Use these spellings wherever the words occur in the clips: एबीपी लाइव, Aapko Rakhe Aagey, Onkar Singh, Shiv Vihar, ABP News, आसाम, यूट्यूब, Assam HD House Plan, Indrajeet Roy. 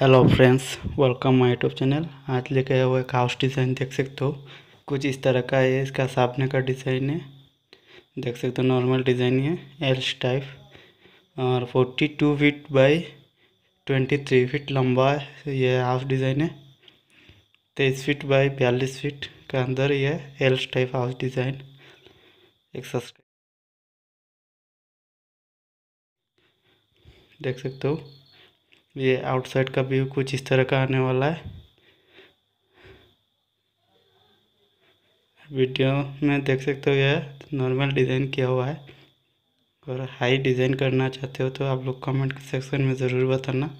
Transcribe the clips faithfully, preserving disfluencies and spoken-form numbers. Hello friends, welcome my यूट्यूब channel. आज लेके आया हुआ एक हाउस डिज़ाइन देख सकते हो। कुछ इस तरह का है, इसका सामने का डिज़ाइन है, देख सकते हो। नॉर्मल डिज़ाइन है, एल्स टाइप, और बयालीस फीट बाय तेईस फीट लंबा ये हाउस डिज़ाइन है। तेईस फीट बाय बयालीस फीट के अंदर ये एल्स टाइप हाउस डिज़ाइन। एक सब्सक्राइब देख सकते हो। ये आउटसाइड का व्यू कुछ इस तरह का आने वाला है। वीडियो में देख सकते हो, यह नॉर्मल डिज़ाइन किया हुआ है। और हाई डिज़ाइन करना चाहते हो तो आप लोग कमेंट सेक्शन में ज़रूर बताना।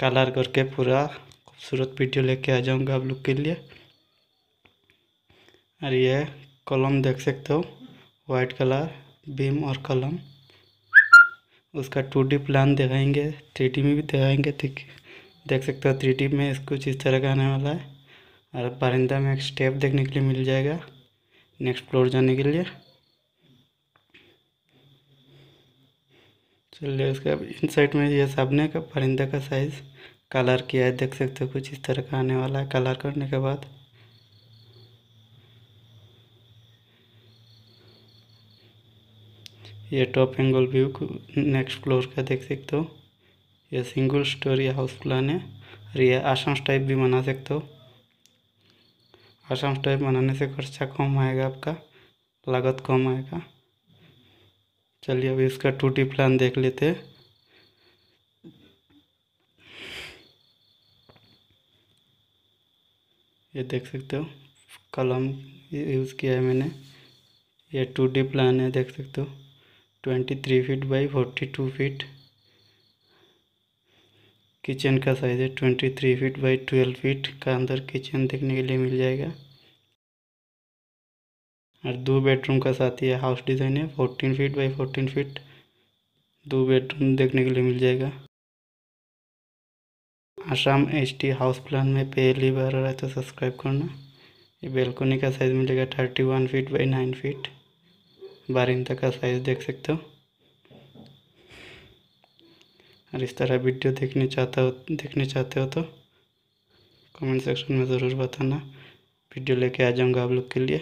कलर करके पूरा खूबसूरत वीडियो लेके आ जाऊंगा आप लोग के लिए। और यह कॉलम देख सकते हो, वाइट कलर बीम और कॉलम। उसका टू डी प्लान दिखाएंगे, थ्री डी में भी दिखाएंगे। ठीक, देख सकते हो थ्री डी में इसको इस तरह का आने वाला है। और परिंदा में एक स्टेप देखने के लिए मिल जाएगा नेक्स्ट फ्लोर जाने के लिए। चलिए, उसका इन साइड में ये सामने का परिंदा का साइज कलर किया है, देख सकते हो। कुछ इस तरह का आने वाला है कलर करने के बाद। ये top angle view next floor का देख सकते हो। ये सिंगल स्टोरी हाउस प्लान है। और ये आसाम टाइप भी बना सकते हो। आसाम टाइप बनाने से खर्चा कम आएगा, आपका लागत कम आएगा। चलिए, अभी इसका टू डी प्लान देख लेते हैं। ये देख सकते हो, कलम यूज़ किया है मैंने। ये टू डी प्लान है, देख सकते हो। Twenty three feet by forty two feet. Kitchen का साइज़ है twenty three feet by twelve feet का अंदर किचन देखने के लिए मिल जाएगा। और दो बेडरूम का साथ ही हाउस डिज़ाइन है। Fourteen feet by fourteen feet दो बेडरूम देखने के लिए मिल जाएगा। आसाम एचडी हाउस प्लान में पहली बार हो रहा है तो सब्सक्राइब करना। ये बेलकोनी का साइज़ मिलेगा thirty one feet by nine feet. बारिंदा का साइज देख सकते हो। और इस तरह वीडियो देखने चाहता हो देखने चाहते हो तो कमेंट सेक्शन में ज़रूर बताना, वीडियो लेके आ जाऊँगा आप लोग के लिए।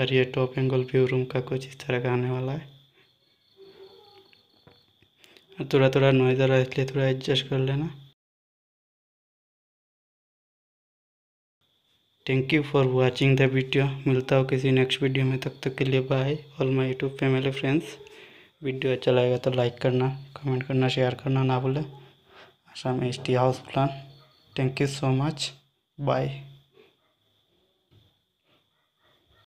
और ये टॉप एंगल व्यू रूम का कुछ इस तरह का आने वाला है। और थोड़ा थोड़ा नॉइज़ आ रहा है, इसलिए थोड़ा एडजस्ट कर लेना। Thank you for watching the video. मिलता हो किसी नेक्स्ट वीडियो में, तब तक के लिए bye. All my यूट्यूब family friends, video अच्छा लगेगा तो लाइक करना, कमेंट करना, शेयर करना ना भूलें। आसाम HD house plan. Thank you so much, bye.